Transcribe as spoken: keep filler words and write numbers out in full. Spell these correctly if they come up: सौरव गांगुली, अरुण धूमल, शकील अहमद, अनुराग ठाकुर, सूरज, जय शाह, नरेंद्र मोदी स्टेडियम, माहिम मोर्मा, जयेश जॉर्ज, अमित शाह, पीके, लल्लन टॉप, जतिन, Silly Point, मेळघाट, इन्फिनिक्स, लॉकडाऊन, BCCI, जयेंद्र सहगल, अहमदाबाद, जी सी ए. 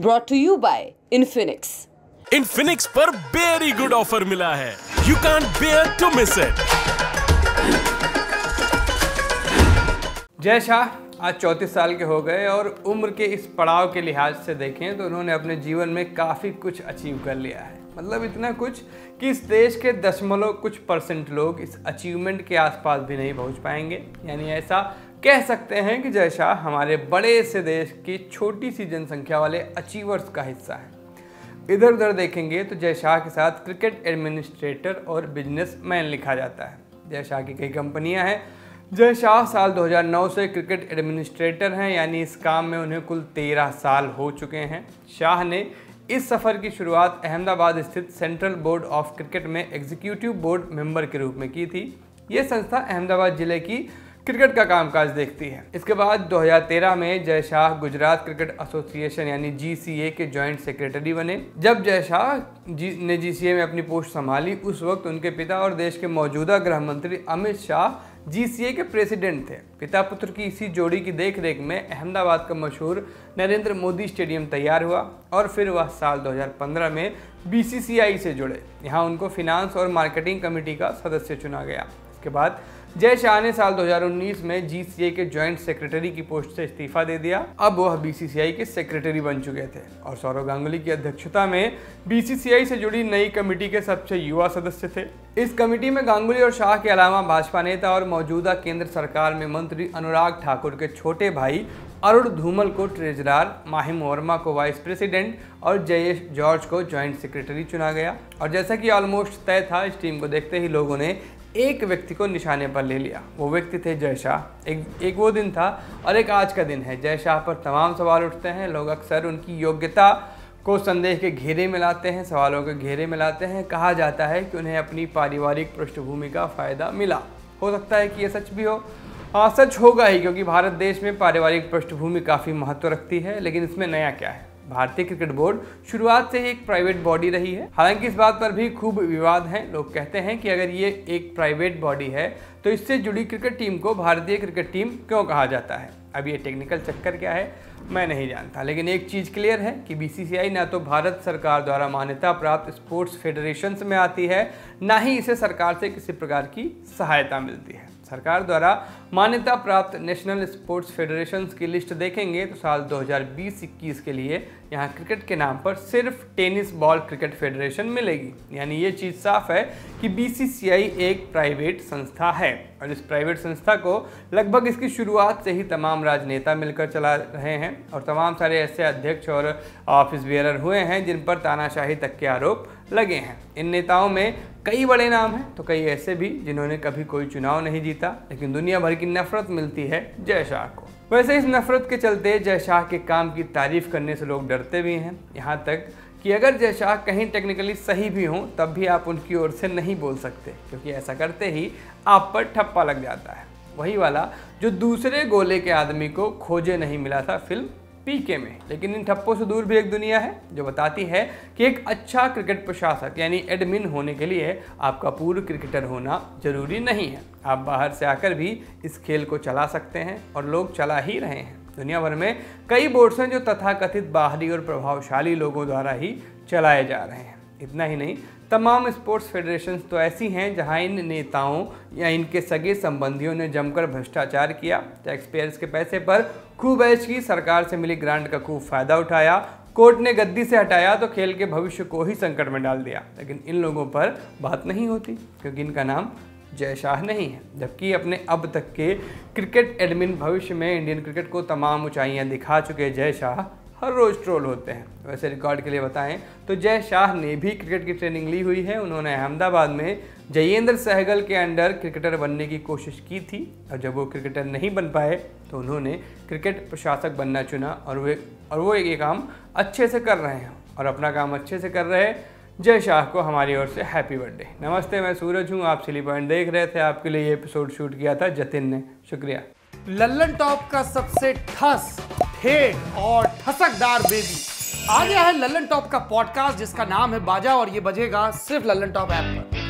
Brought to you by इन्फिनिक्स। इन्फिनिक्स पर very good offer मिला है, you can't bear to miss it. जय शाह आज चौंतीस साल के हो गए और उम्र के इस पड़ाव के लिहाज से देखें तो उन्होंने अपने जीवन में काफ़ी कुछ अचीव कर लिया है। मतलब इतना कुछ कि इस देश के दशमलव कुछ परसेंट लोग इस अचीवमेंट के आसपास भी नहीं पहुंच पाएंगे। यानी ऐसा कह सकते हैं कि जय शाह हमारे बड़े से देश की छोटी सी जनसंख्या वाले अचीवर्स का हिस्सा है। इधर उधर देखेंगे तो जय शाह के साथ क्रिकेट एडमिनिस्ट्रेटर और बिजनेसमैन लिखा जाता है। जय शाह की कई कंपनियाँ हैं। जय शाह साल दो हज़ार नौ से क्रिकेट एडमिनिस्ट्रेटर हैं, यानी इस काम में उन्हें कुल तेरह साल हो चुके हैं। शाह ने इस सफ़र की शुरुआत अहमदाबाद स्थित सेंट्रल बोर्ड ऑफ क्रिकेट में एग्जीक्यूटिव बोर्ड मेंबर के रूप में की थी। ये संस्था अहमदाबाद ज़िले की क्रिकेट का कामकाज देखती है। इसके बाद दो हज़ार तेरह में जय शाह गुजरात क्रिकेट एसोसिएशन यानी जी सी ए के जॉइंट सेक्रेटरी बने। जब जय शाह ने जी सी ए में अपनी पोस्ट संभाली उस वक्त उनके पिता और देश के मौजूदा गृह मंत्री अमित शाह जी सी ए के प्रेसिडेंट थे। पिता पुत्र की इसी जोड़ी की देखरेख में अहमदाबाद का मशहूर नरेंद्र मोदी स्टेडियम तैयार हुआ और फिर वह साल दो हज़ार पंद्रह में बी सी सी आई से जुड़े। यहाँ उनको फिनांस और मार्केटिंग कमेटी का सदस्य चुना गया। इसके बाद जय शाह ने साल दो हज़ार उन्नीस में जी सी ए के जॉइंट सेक्रेटरी की पोस्ट से इस्तीफा दे दिया। अब वह बी सी सी आई के सेक्रेटरी बन चुके थे और सौरव गांगुली की अध्यक्षता में बी सी सी आई से जुड़ी नई कमेटी के सबसे युवा सदस्य थे। इस कमेटी में गांगुली और शाह के अलावा भाजपा नेता और मौजूदा केंद्र सरकार में मंत्री अनुराग ठाकुर के छोटे भाई अरुण धूमल को ट्रेजरार, माहिम मोर्मा को वाइस प्रेसिडेंट और जयेश जॉर्ज को जॉइंट सेक्रेटरी चुना गया। और जैसा कि ऑलमोस्ट तय था, इस टीम को देखते ही लोगों ने एक व्यक्ति को निशाने पर ले लिया। वो व्यक्ति थे जय शाह। एक एक वो दिन था और एक आज का दिन है। जय शाह पर तमाम सवाल उठते हैं। लोग अक्सर उनकी योग्यता को संदेह के घेरे में लाते हैं, सवालों के घेरे में लाते हैं। कहा जाता है कि उन्हें अपनी पारिवारिक पृष्ठभूमि का फ़ायदा मिला। हो सकता है कि ये सच भी हो। हाँ, सच होगा ही, क्योंकि भारत देश में पारिवारिक पृष्ठभूमि काफ़ी महत्व रखती है। लेकिन इसमें नया क्या है? भारतीय क्रिकेट बोर्ड शुरुआत से ही एक प्राइवेट बॉडी रही है। हालांकि इस बात पर भी खूब विवाद हैं। लोग कहते हैं कि अगर ये एक प्राइवेट बॉडी है तो इससे जुड़ी क्रिकेट टीम को भारतीय क्रिकेट टीम क्यों कहा जाता है? अब ये टेक्निकल चक्कर क्या है मैं नहीं जानता, लेकिन एक चीज़ क्लियर है कि बी सी सी आई ना तो भारत सरकार द्वारा मान्यता प्राप्त स्पोर्ट्स फेडरेशंस में आती है, ना ही इसे सरकार से किसी प्रकार की सहायता मिलती है। सरकार द्वारा मान्यता प्राप्त नेशनल स्पोर्ट्स फेडरेशंस की लिस्ट देखेंगे तो साल दो हज़ार बीस इक्कीस के लिए यहाँ क्रिकेट के नाम पर सिर्फ टेनिस बॉल क्रिकेट फेडरेशन मिलेगी। यानी ये चीज़ साफ है कि बी सी सी आई एक प्राइवेट संस्था है और इस प्राइवेट संस्था को लगभग इसकी शुरुआत से ही तमाम राजनेता मिलकर चला रहे हैं और तमाम सारे ऐसे अध्यक्ष और ऑफिस बेयरर हुए हैं जिन पर तानाशाही तक के आरोप लगे हैं। इन नेताओं में कई बड़े नाम हैं तो कई ऐसे भी जिन्होंने कभी कोई चुनाव नहीं जीता, लेकिन दुनिया भर की नफरत मिलती है जय शाह को। वैसे इस नफरत के चलते जय शाह के काम की तारीफ करने से लोग डरते भी हैं। यहाँ तक कि अगर जय शाह कहीं टेक्निकली सही भी हों तब भी आप उनकी ओर से नहीं बोल सकते, क्योंकि ऐसा करते ही आप पर ठप्पा लग जाता है। वही वाला जो दूसरे गोले के आदमी को खोजे नहीं मिला था फिल्म पीके में। लेकिन इन ठप्पों से दूर भी एक दुनिया है जो बताती है कि एक अच्छा क्रिकेट प्रशासक यानी एडमिन होने के लिए आपका पूर्व क्रिकेटर होना जरूरी नहीं है। आप बाहर से आकर भी इस खेल को चला सकते हैं और लोग चला ही रहे हैं। दुनिया भर में कई बोर्ड्स हैं जो तथाकथित बाहरी और प्रभावशाली लोगों द्वारा ही चलाए जा रहे हैं। इतना ही नहीं, तमाम स्पोर्ट्स फेडरेशंस तो ऐसी हैं जहां इन नेताओं या इनके सगे संबंधियों ने जमकर भ्रष्टाचार किया, टैक्सपेयर्स के पैसे पर खूब ऐश की, सरकार से मिली ग्रांट का खूब फायदा उठाया, कोर्ट ने गद्दी से हटाया तो खेल के भविष्य को ही संकट में डाल दिया। लेकिन इन लोगों पर बात नहीं होती क्योंकि इनका नाम जय शाह नहीं है, जबकि अपने अब तक के क्रिकेट एडमिन भविष्य में इंडियन क्रिकेट को तमाम ऊंचाइयां दिखा चुके जय शाह हर रोज़ ट्रोल होते हैं। वैसे रिकॉर्ड के लिए बताएं तो जय शाह ने भी क्रिकेट की ट्रेनिंग ली हुई है। उन्होंने अहमदाबाद में जयेंद्र सहगल के अंडर क्रिकेटर बनने की कोशिश की थी और जब वो क्रिकेटर नहीं बन पाए तो उन्होंने क्रिकेट प्रशासक बनना चुना और वे और वो ये काम अच्छे से कर रहे हैं और अपना काम अच्छे से कर रहे हैं। जय शाह को हमारी ओर से हैप्पी बर्थडे। नमस्ते, मैं सूरज हूँ, आप सिली पॉइंट देख रहे थे। आपके लिए ये एपिसोड शूट किया था जतिन ने। शुक्रिया। लल्लन टॉप का सबसे ठस ठेठ और ठसकदार बेबी आ गया है। लल्लन टॉप का पॉडकास्ट जिसका नाम है बाजा और ये बजेगा सिर्फ लल्लन टॉप ऐप पर।